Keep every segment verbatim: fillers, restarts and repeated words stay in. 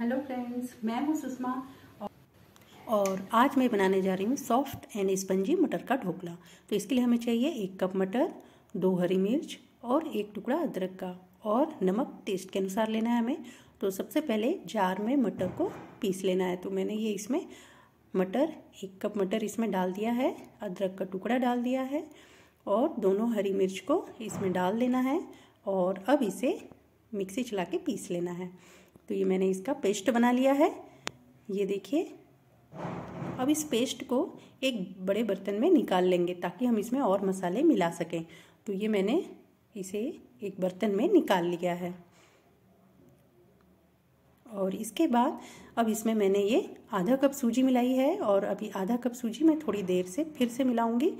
Hello friends, मैं हूँ सुषमा और आज मैं बनाने जा रही हूँ सॉफ्ट एंड स्पंजी मटर का ढोकला। तो इसके लिए हमें चाहिए एक कप मटर, दो हरी मिर्च और एक टुकड़ा अदरक का, और नमक टेस्ट के अनुसार लेना है हमें। तो सबसे पहले जार में मटर को पीस लेना है। तो मैंने ये इसमें मटर, एक कप मटर इसमें डाल दिया है, अदरक का टुकड़ा डाल दिया है और दोनों हरी मिर्च को इसमें डाल देना है। और अब इसे मिक्सी चला के पीस लेना है। तो ये मैंने इसका पेस्ट बना लिया है, ये देखिए। अब इस पेस्ट को एक बड़े बर्तन में निकाल लेंगे ताकि हम इसमें और मसाले मिला सकें। तो ये मैंने इसे एक बर्तन में निकाल लिया है। और इसके बाद अब इसमें मैंने ये आधा कप सूजी मिलाई है, और अभी आधा कप सूजी मैं थोड़ी देर से फिर से मिलाऊंगी।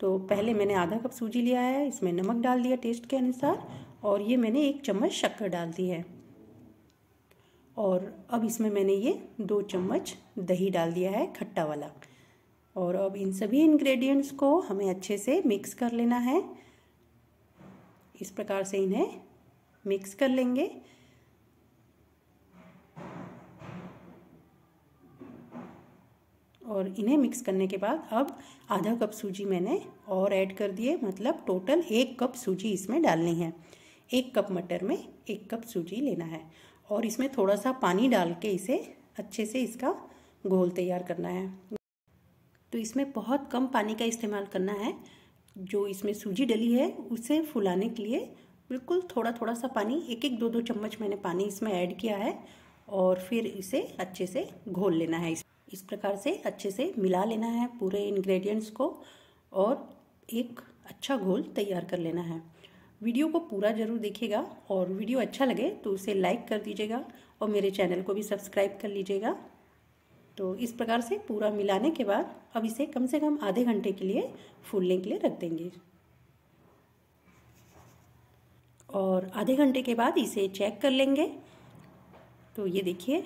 तो पहले मैंने आधा कप सूजी लिया है, इसमें नमक डाल दिया टेस्ट के अनुसार, और ये मैंने एक चम्मच शक्कर डाल दी है। और अब इसमें मैंने ये दो चम्मच दही डाल दिया है, खट्टा वाला। और अब इन सभी इंग्रेडिएंट्स को हमें अच्छे से मिक्स कर लेना है। इस प्रकार से इन्हें मिक्स कर लेंगे। और इन्हें मिक्स करने के बाद अब आधा कप सूजी मैंने और ऐड कर दिए, मतलब टोटल एक कप सूजी इसमें डालनी है। एक कप मटर में एक कप सूजी लेना है, और इसमें थोड़ा सा पानी डाल के इसे अच्छे से इसका घोल तैयार करना है। तो इसमें बहुत कम पानी का इस्तेमाल करना है। जो इसमें सूजी डली है उसे फुलाने के लिए बिल्कुल थोड़ा थोड़ा सा पानी, एक एक दो दो चम्मच मैंने पानी इसमें ऐड किया है, और फिर इसे अच्छे से घोल लेना है। इस प्रकार से अच्छे से मिला लेना है पूरे इंग्रेडिएंट्स को, और एक अच्छा घोल तैयार कर लेना है। वीडियो को पूरा ज़रूर देखिएगा, और वीडियो अच्छा लगे तो उसे लाइक कर दीजिएगा और मेरे चैनल को भी सब्सक्राइब कर लीजिएगा। तो इस प्रकार से पूरा मिलाने के बाद अब इसे कम से कम आधे घंटे के लिए फूलने के लिए रख देंगे। और आधे घंटे के बाद इसे चेक कर लेंगे। तो ये देखिए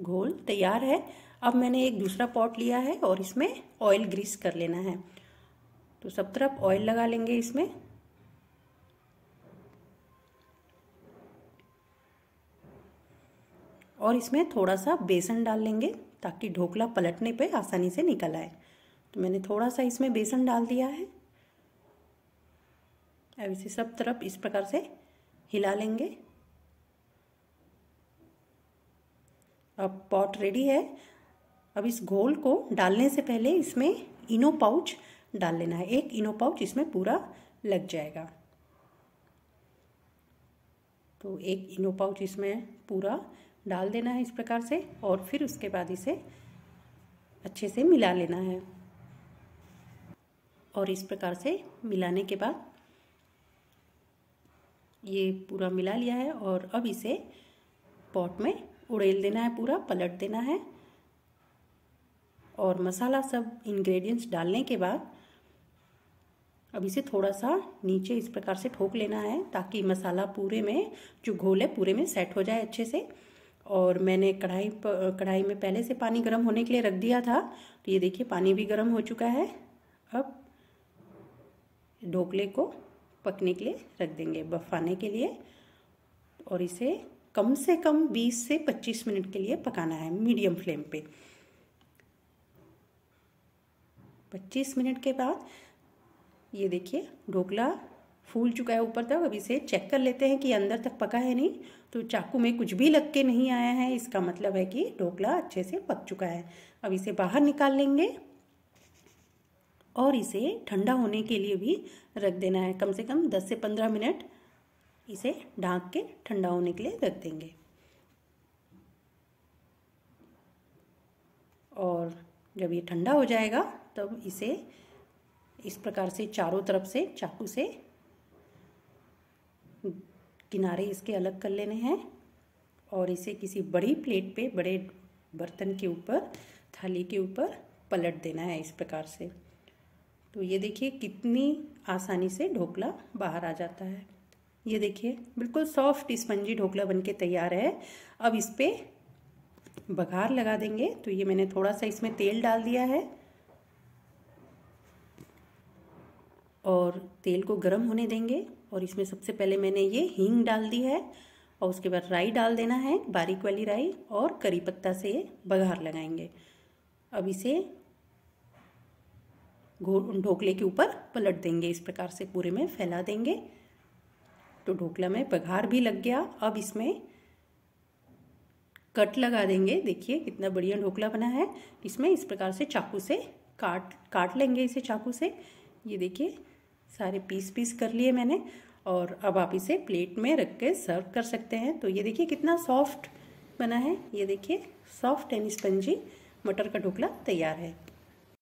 घोल तैयार है। अब मैंने एक दूसरा पॉट लिया है और इसमें ऑयल ग्रीस कर लेना है। तो सब तरफ ऑयल लगा लेंगे इसमें। और इसमें थोड़ा सा बेसन डाल लेंगे ताकि ढोकला पलटने पे आसानी से निकल आए। तो मैंने थोड़ा सा इसमें बेसन डाल दिया है। अब इसे सब तरफ इस प्रकार से हिला लेंगे। अब पॉट रेडी है। अब इस घोल को डालने से पहले इसमें इनो पाउच डाल लेना है। एक इनो पाउच इसमें पूरा लग जाएगा। तो एक इनो पाउच इसमें पूरा डाल देना है इस प्रकार से, और फिर उसके बाद इसे अच्छे से मिला लेना है। और इस प्रकार से मिलाने के बाद ये पूरा मिला लिया है, और अब इसे पॉट में उड़ेल देना है, पूरा पलट देना है। और मसाला सब इंग्रेडिएंट्स डालने के बाद अब इसे थोड़ा सा नीचे इस प्रकार से ठोक लेना है ताकि मसाला पूरे में, जो घोल है पूरे में सेट हो जाए अच्छे से। और मैंने कढ़ाई कढ़ाई में पहले से पानी गर्म होने के लिए रख दिया था। तो ये देखिए पानी भी गर्म हो चुका है। अब ढोकले को पकने के लिए रख देंगे, बफाने के लिए। और इसे कम से कम बीस से पच्चीस मिनट के लिए पकाना है मीडियम फ्लेम पे। पच्चीस मिनट के बाद ये देखिए ढोकला फूल चुका है ऊपर तक। अब इसे चेक कर लेते हैं कि अंदर तक पका है नहीं। तो चाकू में कुछ भी लग के नहीं आया है, इसका मतलब है कि ढोकला अच्छे से पक चुका है। अब इसे बाहर निकाल लेंगे और इसे ठंडा होने के लिए भी रख देना है। कम से कम दस से पंद्रह मिनट इसे ढाँक के ठंडा होने के लिए रख देंगे। और जब ये ठंडा हो जाएगा तब इसे इस प्रकार से चारों तरफ से चाकू से किनारे इसके अलग कर लेने हैं, और इसे किसी बड़ी प्लेट पे, बड़े बर्तन के ऊपर, थाली के ऊपर पलट देना है इस प्रकार से। तो ये देखिए कितनी आसानी से ढोकला बाहर आ जाता है। ये देखिए बिल्कुल सॉफ्ट स्पंजी ढोकला बनके तैयार है। अब इस पे बघार लगा देंगे। तो ये मैंने थोड़ा सा इसमें तेल डाल दिया है, और तेल को गर्म होने देंगे। और इसमें सबसे पहले मैंने ये हींग डाल दी है, और उसके बाद राई डाल देना है, बारीक वाली राई, और करी पत्ता से बघार लगाएंगे। अब इसे ढोकले के ऊपर पलट देंगे, इस प्रकार से पूरे में फैला देंगे। तो ढोकला में बघार भी लग गया। अब इसमें कट लगा देंगे। देखिए कितना बढ़िया ढोकला बना है। इसमें इस प्रकार से चाकू से काट काट लेंगे, इसे चाकू से। ये देखिए सारे पीस पीस कर लिए मैंने, और अब आप इसे प्लेट में रख के सर्व कर सकते हैं। तो ये देखिए कितना सॉफ्ट बना है, ये देखिए सॉफ्ट एंड स्पंजी मटर का ढोकला तैयार है।